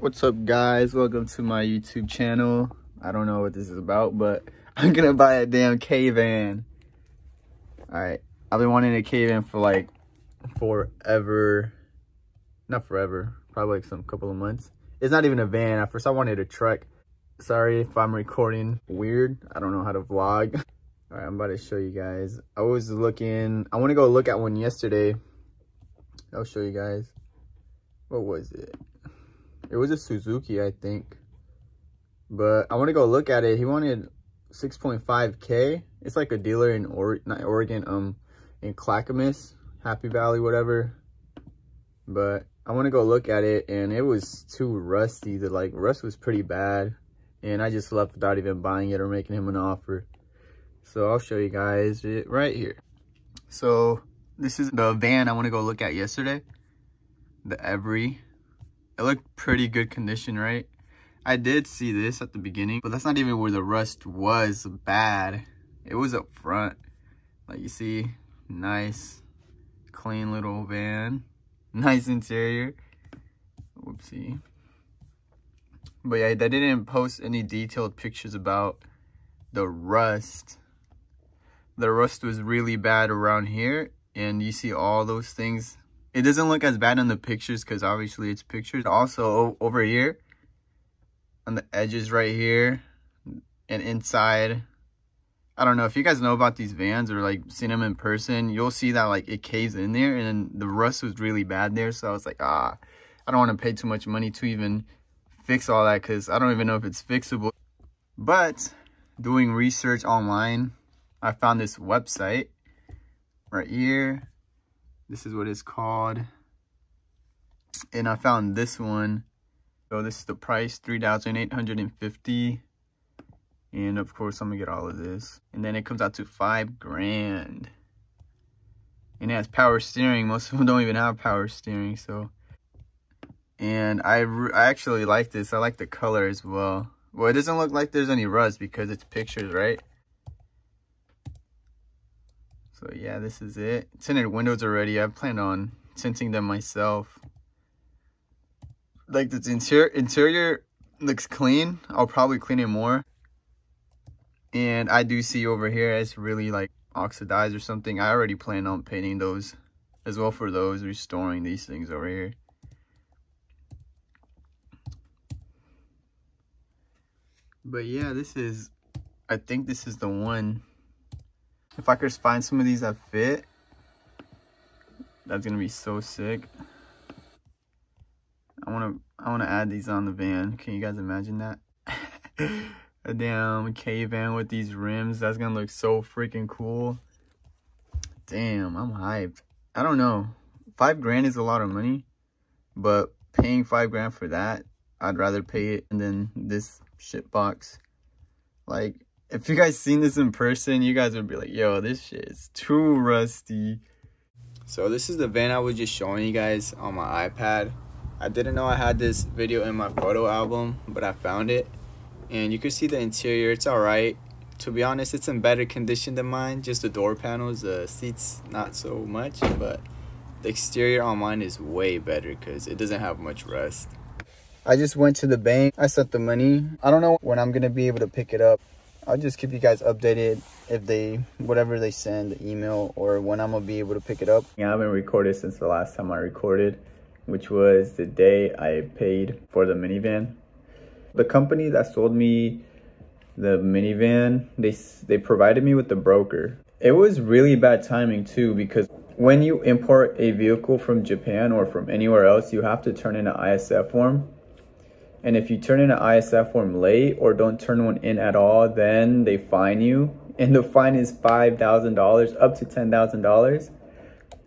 What's up, guys? Welcome to my YouTube channel. I don't know what this is about, but I'm gonna buy a damn Kei van. All right, I've been wanting a Kei van for like forever. Not forever, probably like some couple of months. It's not even a van. At first I wanted a truck. Sorry if I'm recording weird. I don't know how to vlog. All right, I'm about to show you guys. I was looking, I want to go look at one yesterday. I'll show you guys. What was it? It was a Suzuki, I think. But I want to go look at it. He wanted 6.5K. It's like a dealer in in Clackamas, Happy Valley, whatever. But I want to go look at it, and it was too rusty. The like rust was pretty bad, and I just left without even buying it or making him an offer. So I'll show you guys it right here. So this is the van I want to go look at yesterday. The Every. It looked pretty good condition, right? I did see this at the beginning, but that's not even where the rust was bad. It was up front. Like you see, nice, clean little van. Nice interior. Whoopsie. But yeah, they didn't post any detailed pictures about the rust. The rust was really bad around here, and you see all those things. It doesn't look as bad on the pictures because obviously it's pictures. Also over here, on the edges right here, and inside. I don't know if you guys know about these vans or like seen them in person, you'll see that like it caves in there and the rust was really bad there. So I was like, I don't want to pay too much money to even fix all that because I don't even know if it's fixable. But doing research online, I found this website right here. This is what it's called. And I found this one. So this is the price, $3,850. And of course, I'm gonna get all of this. And then it comes out to $5,000. And it has power steering. Most of them don't even have power steering, so. And I actually like this. I like the color as well. Well, it doesn't look like there's any rust because it's pictures, right? So yeah, this is it. Tinted windows already. I plan on tinting them myself. Like the interior looks clean. I'll probably clean it more. And I do see over here it's really like oxidized or something. I already plan on painting those as well for those, restoring these things over here. But yeah, this is, I think this is the one. If I could find some of these that fit, that's gonna be so sick. I wanna add these on the van. Can you guys imagine that? A damn Kei van with these rims. That's gonna look so freaking cool. Damn, I'm hyped. I don't know. $5,000 is a lot of money, but paying $5,000 for that, I'd rather pay it than this shit box. Like, if you guys seen this in person, you guys would be like, yo, this shit is too rusty. So this is the van I was just showing you guys on my iPad. I didn't know I had this video in my photo album, but I found it. And you can see the interior, it's alright. To be honest, it's in better condition than mine. Just the door panels, the seats, not so much. But the exterior on mine is way better because it doesn't have much rust. I just went to the bank. I sent the money. I don't know when I'm going to be able to pick it up. I'll just keep you guys updated if whatever they send, the email, or when I'm going to be able to pick it up. Yeah, I haven't recorded since the last time I recorded, which was the day I paid for the minivan. The company that sold me the minivan, they provided me with the broker. It was really bad timing too, because when you import a vehicle from Japan or from anywhere else, you have to turn in an ISF form. And if you turn in an ISF form late or don't turn one in at all, then they fine you. And the fine is $5,000 up to $10,000.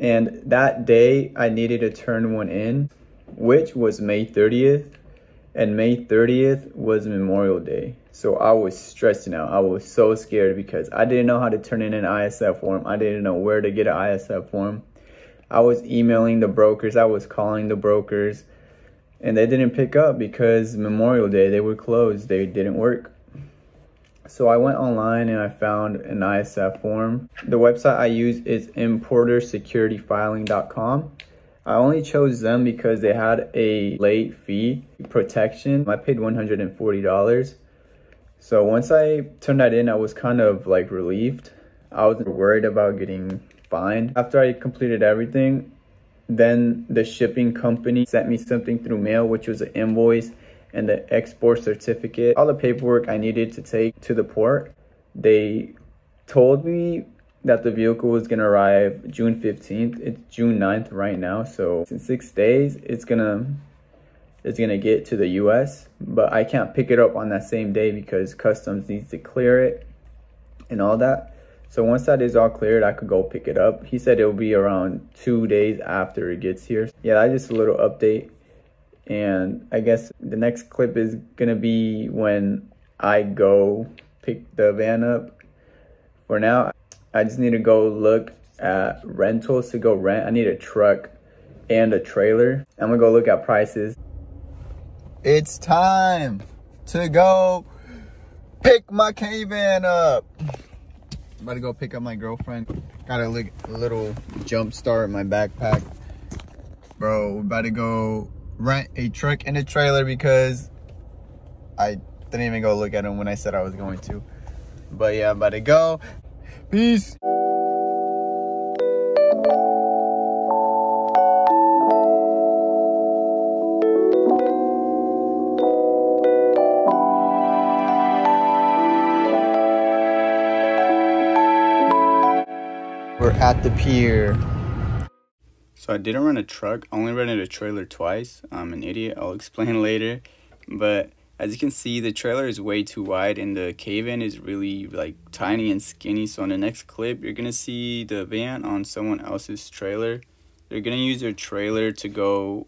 And that day I needed to turn one in, which was May 30th. And May 30th was Memorial Day. So I was stressing out. I was so scared because I didn't know how to turn in an ISF form. I didn't know where to get an ISF form. I was emailing the brokers. I was calling the brokers. And they didn't pick up because Memorial Day, they were closed. They didn't work. So I went online and I found an ISF form. The website I use is importersecurityfiling.com. I only chose them because they had a late fee protection. I paid $140. So once I turned that in, I was kind of like relieved. I was worried about getting fined. After I completed everything, then the shipping company sent me something through mail, which was an invoice and the export certificate, all the paperwork I needed to take to the port. They told me that the vehicle was gonna arrive June 15th. It's June 9th right now, so in 6 days, it's gonna get to the US, but I can't pick it up on that same day because customs needs to clear it and all that. So once that is all cleared, I could go pick it up. He said it'll be around 2 days after it gets here. Yeah, that's just a little update. And I guess the next clip is gonna be when I go pick the van up. For now, I just need to go look at rentals to go rent. I need a truck and a trailer. I'm gonna go look at prices. It's time to go pick my Kei van up. I'm about to go pick up my girlfriend. Got a little jump start in my backpack. Bro, we're about to go rent a truck and a trailer because I didn't even go look at them when I said I was going to. But yeah, I'm about to go. Peace. We're at the pier. So I didn't rent a truck, only rented a trailer twice. I'm an idiot, I'll explain later. But as you can see, the trailer is way too wide and the Kei van is really like tiny and skinny. So in the next clip, you're gonna see the van on someone else's trailer. They're gonna use their trailer to go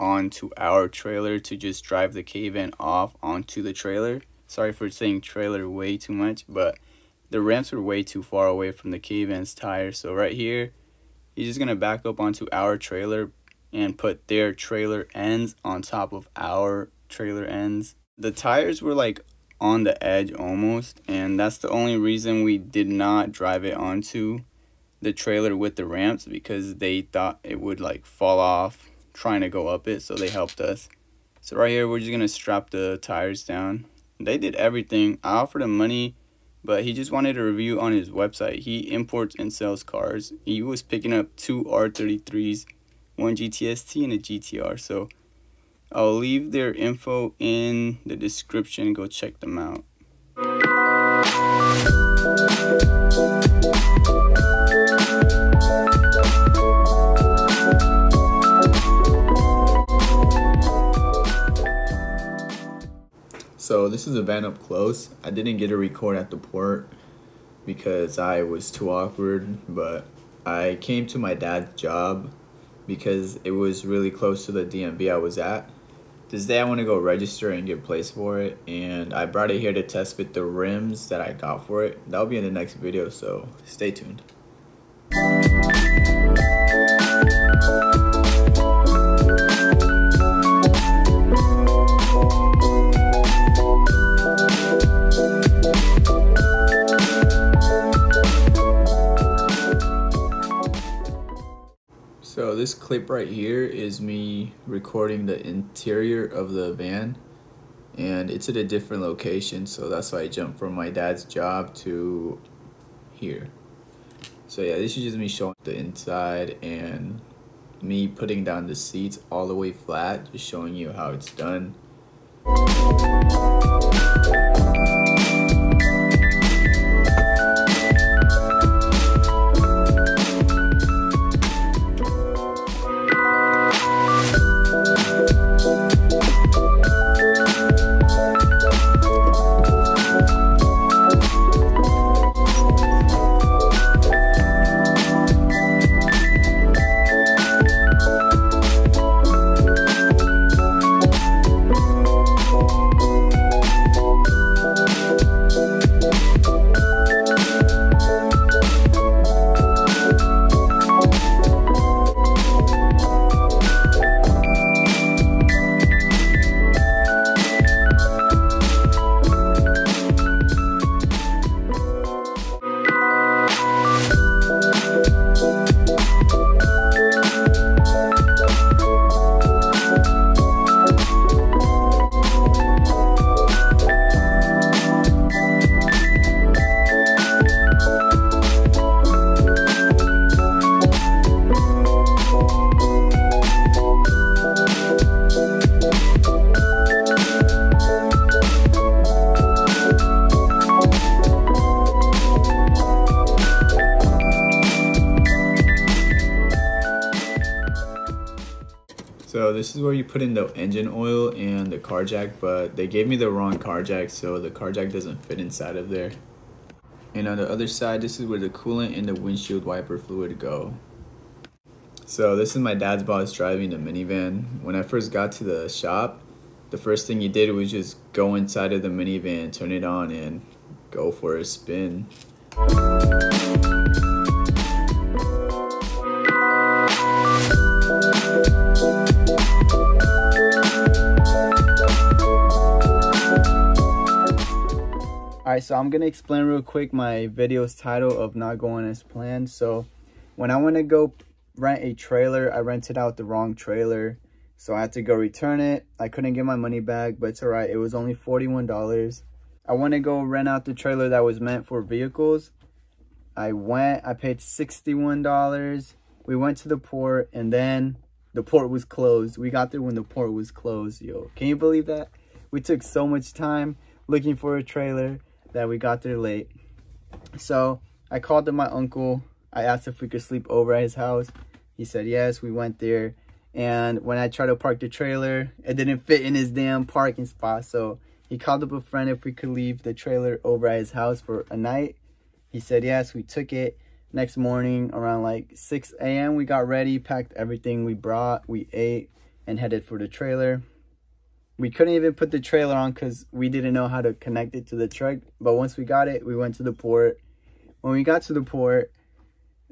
onto our trailer to just drive the Kei van off onto the trailer. Sorry for saying trailer way too much, but the ramps were way too far away from the Kei van's tire. So right here, he's just gonna back up onto our trailer and put their trailer ends on top of our trailer ends. The tires were like on the edge almost, and that's the only reason we did not drive it onto the trailer with the ramps, because they thought it would like fall off trying to go up it, so they helped us. So right here, we're just gonna strap the tires down. They did everything. I offered him money, but he just wanted a review on his website. He imports and sells cars. He was picking up two R33s, one GTST and a GTR. So I'll leave their info in the description. Go check them out. So this is a van up close. I didn't get to record at the port because I was too awkward, but I came to my dad's job because it was really close to the DMV I was at. This day I want to go register and get placed for it, and I brought it here to test fit the rims that I got for it. That'll be in the next video, so stay tuned. So this clip right here is me recording the interior of the van, and it's at a different location, so that's why I jumped from my dad's job to here. So yeah, this is just me showing the inside and me putting down the seats all the way flat, just showing you how it's done. So this is where you put in the engine oil and the car jack, but they gave me the wrong car jack, so the car jack doesn't fit inside of there. And on the other side, this is where the coolant and the windshield wiper fluid go. So this is my dad's boss driving the minivan. When I first got to the shop, the first thing he did was just go inside of the minivan, turn it on, and go for a spin. Alright, so I'm going to explain real quick my video's title of not going as planned. So when I want to go rent a trailer, I rented out the wrong trailer. So I had to go return it. I couldn't get my money back, but it's alright. It was only $41. I want to go rent out the trailer that was meant for vehicles. I went, I paid $61. We went to the port and then the port was closed. We got there when the port was closed. Yo, can you believe that? We took so much time looking for a trailer that we got there late. So I called up my uncle. I asked if we could sleep over at his house. He said yes. We went there, and when I tried to park the trailer, it didn't fit in his damn parking spot. So he called up a friend if we could leave the trailer over at his house for a night. He said yes. We took it. Next morning around like 6 a.m. we got ready, packed everything we brought, we ate, and headed for the trailer. We couldn't even put the trailer on because we didn't know how to connect it to the truck. But once we got it, we went to the port. When we got to the port,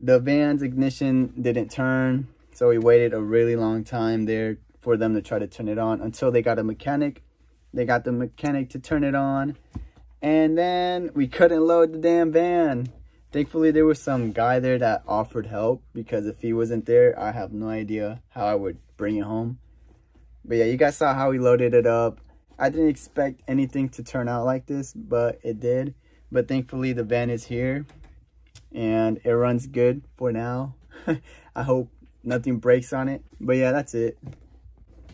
the van's ignition didn't turn. So we waited a really long time there for them to try to turn it on until they got a mechanic. They got the mechanic to turn it on. And then we couldn't load the damn van. Thankfully, there was some guy there that offered help, because if he wasn't there, I have no idea how I would bring it home. But yeah, you guys saw how we loaded it up. I didn't expect anything to turn out like this, but it did. But thankfully, the van is here and it runs good for now. I hope nothing breaks on it. But yeah, that's it.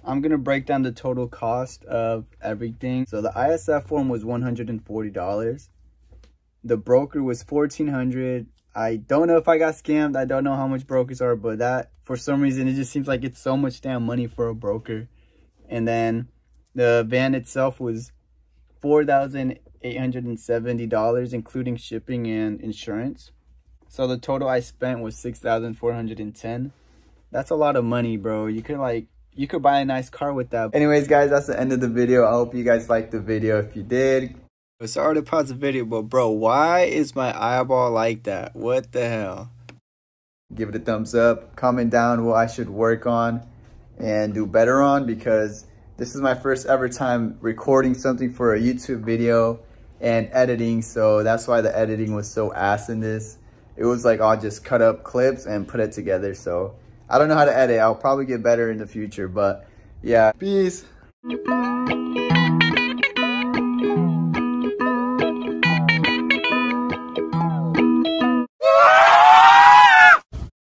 I'm going to break down the total cost of everything. So the ISF form was $140. The broker was $1,400. I don't know if I got scammed. I don't know how much brokers are, but that, for some reason, it just seems like it's so much damn money for a broker. And then the van itself was $4,870, including shipping and insurance. So the total I spent was $6,410. That's a lot of money, bro. You could buy a nice car with that. Anyways, guys, that's the end of the video. I hope you guys liked the video. If you did, sorry to pause the video, but bro, why is my eyeball like that? What the hell? Give it a thumbs up, comment down what I should work on and do better on, because this is my first ever time recording something for a YouTube video and editing. So that's why the editing was so ass in this. It was like I'll just cut up clips and put it together. So I don't know how to edit. I'll probably get better in the future, but yeah, peace.